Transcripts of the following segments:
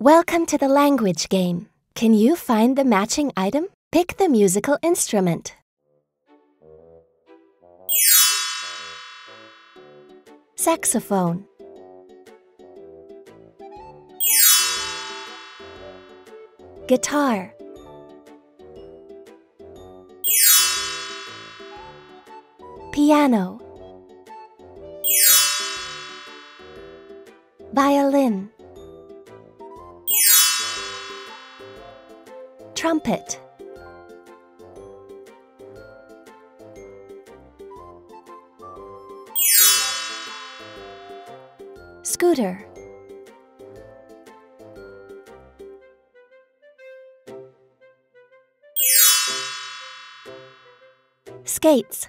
Welcome to the language game. Can you find the matching item? Pick the musical instrument. Saxophone. Guitar. Piano. Violin. Trumpet. Scooter. Skates.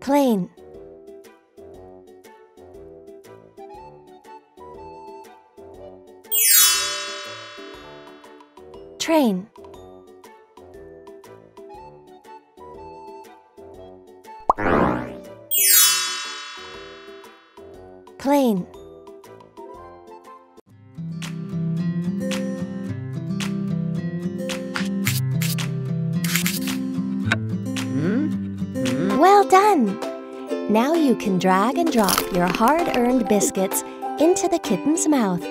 Plane. Train. plane. Well done! Now you can drag and drop your hard-earned biscuits into the kitten's mouth.